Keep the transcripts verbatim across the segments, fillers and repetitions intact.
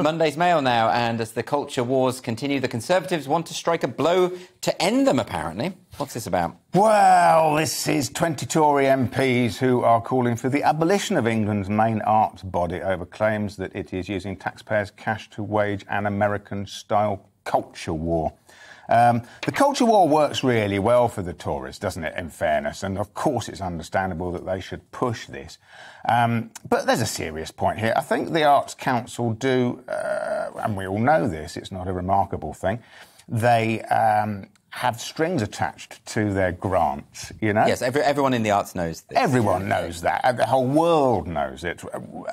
Monday's Mail now, and as the culture wars continue, the Conservatives want to strike a blow to end them, apparently. What's this about? Well, this is twenty Tory M Ps who are calling for the abolition of England's main arts body over claims that it is using taxpayers' cash to wage an American-style culture war. Um, the culture war works really well for the Tories, doesn't it, in fairness? And, of course, it's understandable that they should push this. Um, but there's a serious point here. I think the Arts Council do, uh, and we all know this, it's not a remarkable thing, they um, have strings attached to their grants, you know? Yes, every, everyone in the arts knows this. Everyone knows that. The whole world knows it.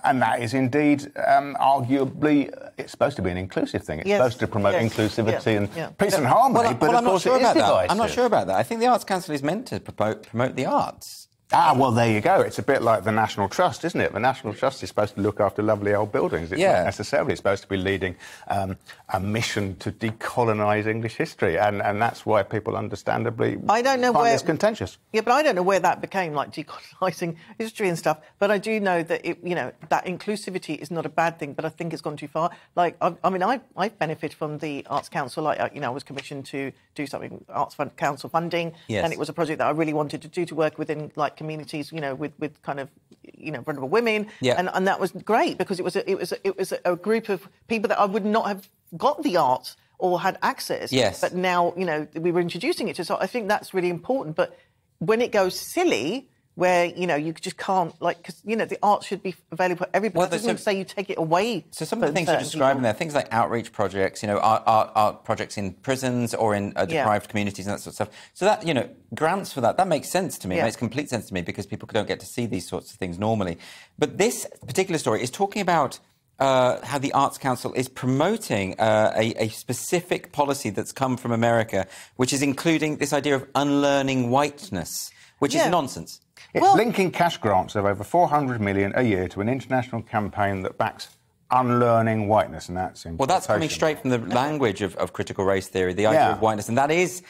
And that is indeed, um, arguably, it's supposed to be an inclusive thing. It's yes. supposed to promote yes. inclusivity yeah. and yeah. peace yeah. and harmony, well, but well, of I'm course not sure it about is that. divisive. I'm not sure about that. I think the Arts Council is meant to promote, promote the arts. Ah, well, there you go. It's a bit like the National Trust, isn't it? The National Trust is supposed to look after lovely old buildings. It's yeah. not necessarily supposed to be leading um, a mission to decolonise English history, and, and that's why people understandably I don't know find where, this contentious. Yeah, but I don't know where that became, like, decolonising history and stuff, but I do know that, it, you know, that inclusivity is not a bad thing, but I think it's gone too far. Like, I, I mean, I, I benefit from the Arts Council. Like, you know, I was commissioned to do something, Arts Fund, Council funding, yes. and it was a project that I really wanted to do to work within, like, communities, you know, with, with kind of, you know, vulnerable women. Yeah. And, and that was great because it was, a, it, was a, it was a group of people that I would not have got the arts or had access. Yes. But now, you know, we were introducing it to, so I think that's really important. But when it goes silly, where, you know, you just can't, like, because, you know, the arts should be available for everybody. Well, that doesn't so, say you take it away. So some of the things you're describing people. there, things like outreach projects, you know, art, art, art projects in prisons or in uh, deprived yeah. communities and that sort of stuff. So that, you know, grants for that, that makes sense to me. Yeah. It makes complete sense to me because people don't get to see these sorts of things normally. But this particular story is talking about Uh, how the Arts Council is promoting uh, a, a specific policy that's come from America, which is including this idea of unlearning whiteness, which yeah. is nonsense. It's well, linking cash grants of over four hundred million a year to an international campaign that backs unlearning whiteness, and that's well, that's coming straight from the language of, of critical race theory, the idea yeah. of whiteness, and that is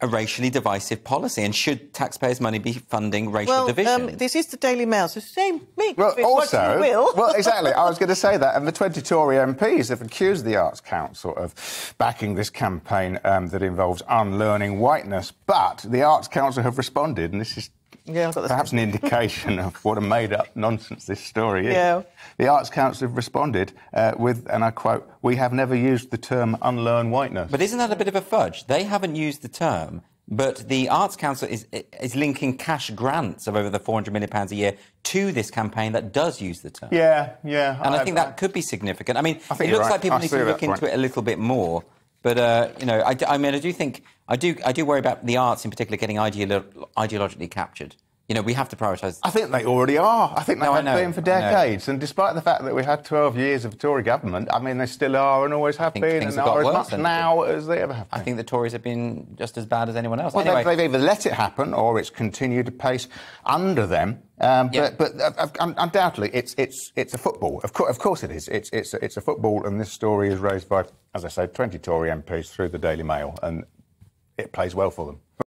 a racially divisive policy, and should taxpayers' money be funding racial well, division? Um, this is the Daily Mail, so shame me. Well, also, will. well, exactly. I was going to say that, and the twenty Tory M Ps have accused the Arts Council of backing this campaign um, that involves unlearning whiteness. But the Arts Council have responded, and this is yeah, I've got this perhaps one. an indication of what a made-up nonsense this story is. Yeah. The Arts Council have responded uh, with, and I quote, "We have never used the term unlearn whiteness." But isn't that a bit of a fudge? They haven't used the term, but the Arts Council is is linking cash grants of over the four hundred million pounds a year to this campaign that does use the term. Yeah, yeah. And I, I think that could be significant. I mean, I think it looks right. like people I need to look point. into it a little bit more. But, uh, you know, I, I mean, I do think... I do, I do worry about the arts in particular getting ideolo ideologically captured. You know, we have to prioritise... I think they already are. I think they no, have been for decades. And despite the fact that we had twelve years of Tory government, I mean, they still are and always have been and are as much now as they ever have been. I think the Tories have been just as bad as anyone else. Well, anyway. they've, they've either let it happen or it's continued apace under them. Um, but yep. but uh, um, undoubtedly, it's it's it's a football. Of, co of course, it is. It's it's it's a football, and this story is raised by, as I say, twenty Tory M Ps through the Daily Mail, and it plays well for them.